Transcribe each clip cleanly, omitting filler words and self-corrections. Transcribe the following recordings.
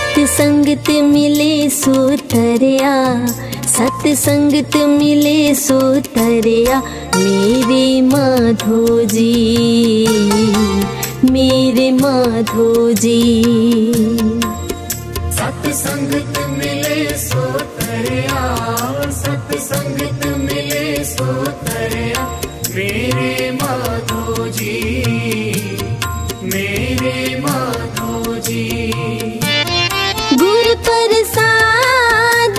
सत्संगत मिले सो तरिया, सत्संगत मिले सो तरिया। मेरे माधो जी, मेरे माधो जी, सत्संगत मिले सो तरिया, सत्संगत मिले सो तरिया। मेरे माधो जी, मेरे माधो जी। गुरु प्रसाद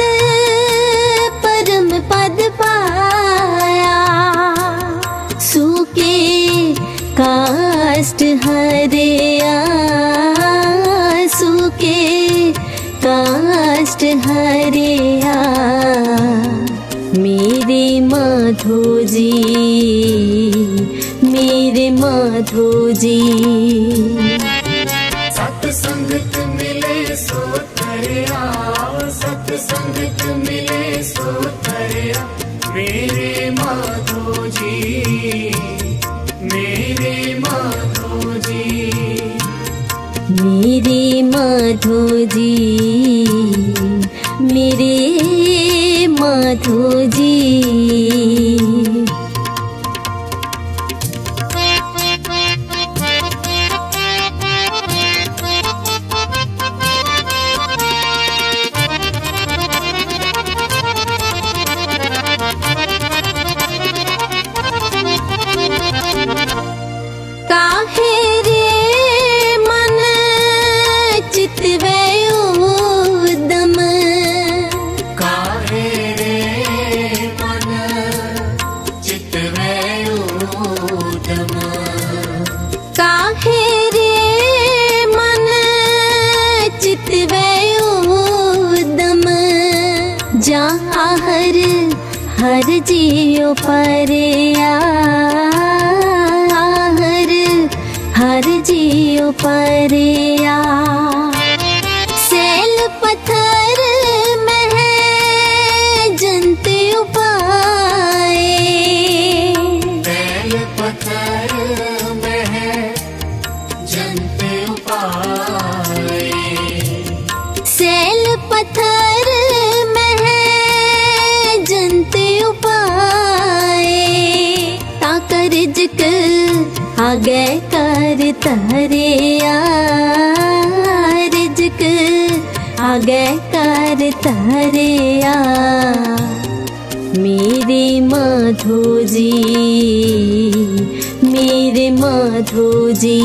परम पद पाया, सूखे काष्ट हरिया, सूखे काष्ट हरिया। मेरे माधो जी, मेरे माधो जी, सत्संगत मिले सो तरिया, सत्संगत मिले सो तरिया। मेरे माधो जी, मेरे माधो जी, मेरे माधो जी, मेरे माधो जी। हर हर जियो परया, हर हर जियो परया। सैल पत्थर में है जंत उपाए, सैल पत्थर में है जंत उपाए। सैल पत्थर ताकर्जक आ गए कर तहरिया, रिजक आ गए कर तहरिया। मेरे माधो जी, मेरे माधो जी,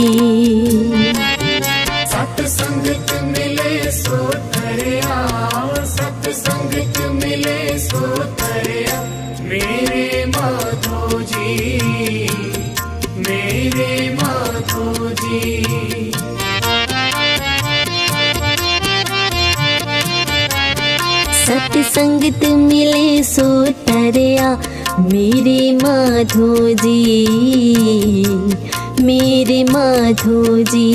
सत्संगत मिले सो तरिया, सत्संगत मिले सो तरिया। मेरे माधो जी, मेरे माधो जी। सत्संगत मिले सो तरिया। मेरे माधो जी, मेरे माधो जी,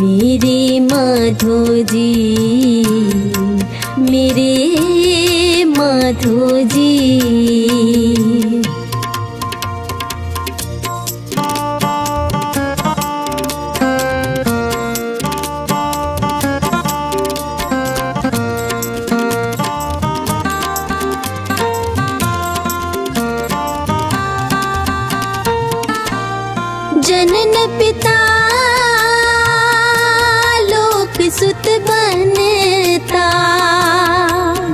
मेरे माधो जी, मेरे माधो जी। जनन पिता लोक सुत बनता,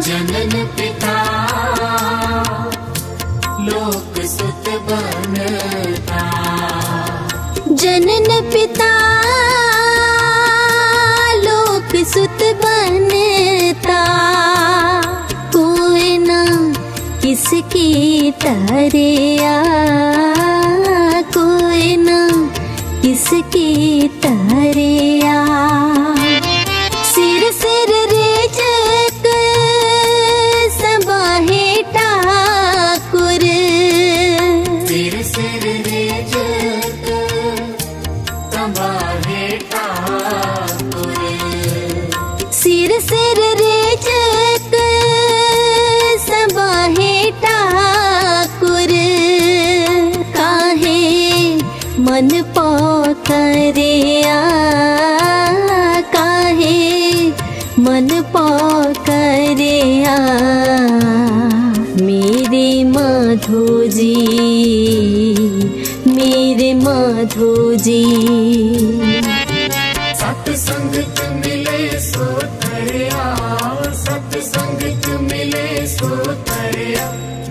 जनन पिता लोक सुत बनता, जनन पिता लोक सुत बनता। कोई ना किसकी तरिया, कोई ना किसकी तरिया। सिर सिर रेजक सबाहे ठाकुर, सिर सिर रेजक सबाहे ठाकुर, सिर सिर रेजक सबाहे ठाकुर। काहे मन पौ तरिया, काहे सत्संगत मिले सो तरिया, सत्संगत मिले सो तरिया।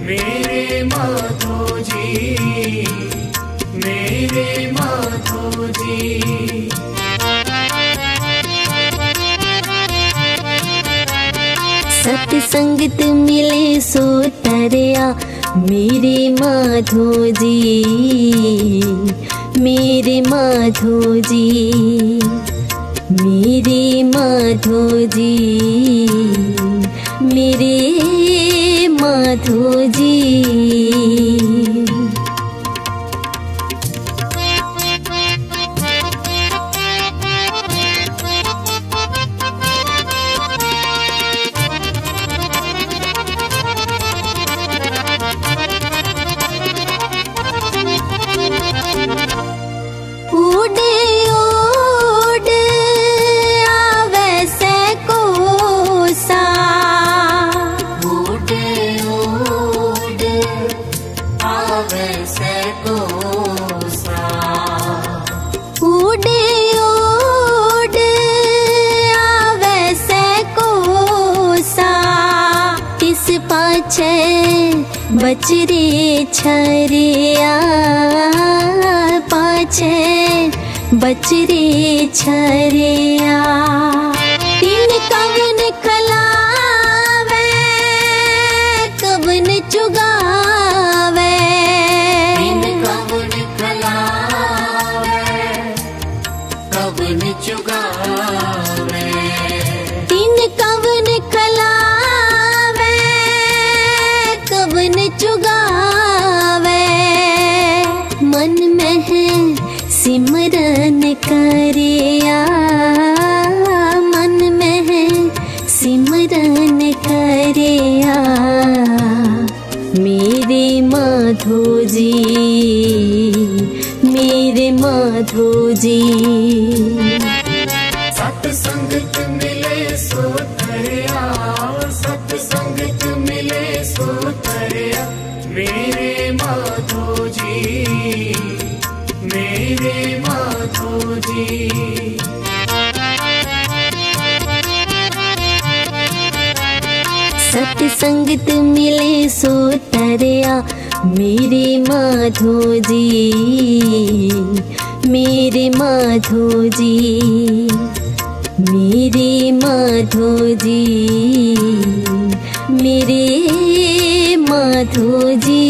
मेरे माधो जी, मेरे माधो जी। सत्संगत मिले सो तरिया, मेरे माधो जी, मेरे माधो जी, मेरे माधो जी, मेरे माधो जी। बचरे छरिया, पाछे बचरे छरिया। तीन कवन खलावे, कवन चुगावे, तीन कवन खलावे, कवन चुगावे। तीन कवन खलावे, कवन चुगावे। मन में है सिमरन करिया, मन में है सिमरन करिया। मेरे माधो जी, मेरे माधो जी। सत्संगत मिले सो तरिया, सत्संगत मिले सो तरिया। मेरे माधो जी, मेरे माधो जी। सत्संगत मिले सो तरिया, मेरे माधो जी, मेरे माधो जी, मेरे माधो जी, मेरे माधो जी।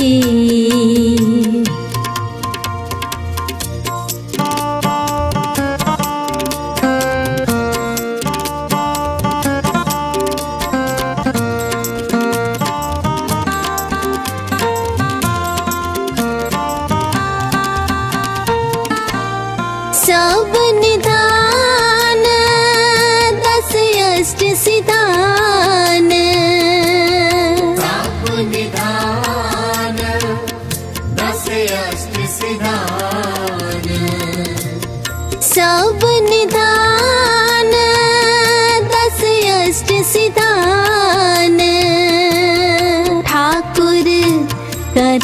सब निधान दस अष्ट सिधान। ठाकुर कर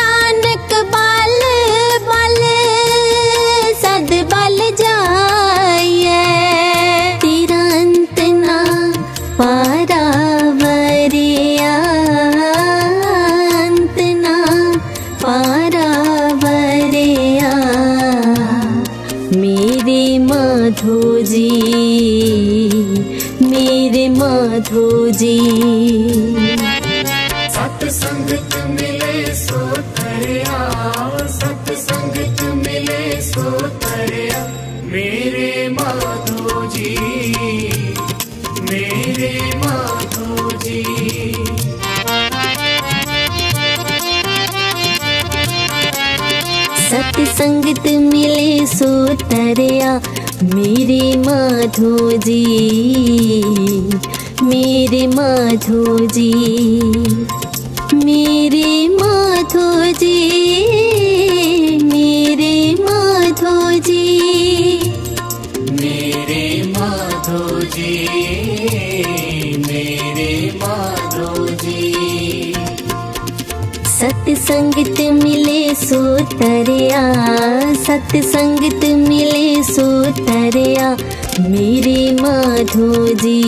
नानक बाल बाल सद बाल जाइए। तेरा अंत ना पारा वरिया, अंत ना पारा वरिया। मेरे माधो जी, मेरे माधो जी। सत्संगत मिले सो तरिया, सत्संगत मिले सो तरिया। मेरे माधो जी, मेरे माधो जी। सत्संगत मिले सो तरिया, मेरे माधो जी, मेरे माधो जी, मेरे माधो जी, मेरे माधो जी, मेरे माधो जी, मेरे माधो जी। सत्संगत मिले सो तरिया, सत्संगत मिले सो तरिया, मेरे माधो जी,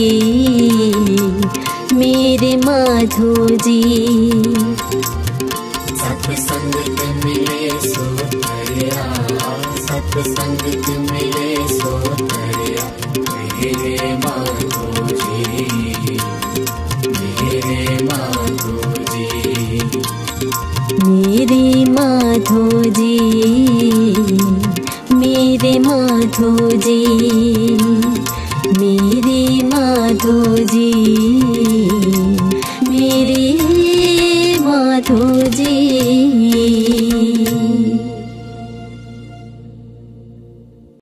मेरे माधो जी। सत्संगत मिले सो तरिया, सत्संगत मिले सो तरिया, मेरे माधो जी, मेरे माधो जी, मेरे माधो जी, मेरे माधो जी।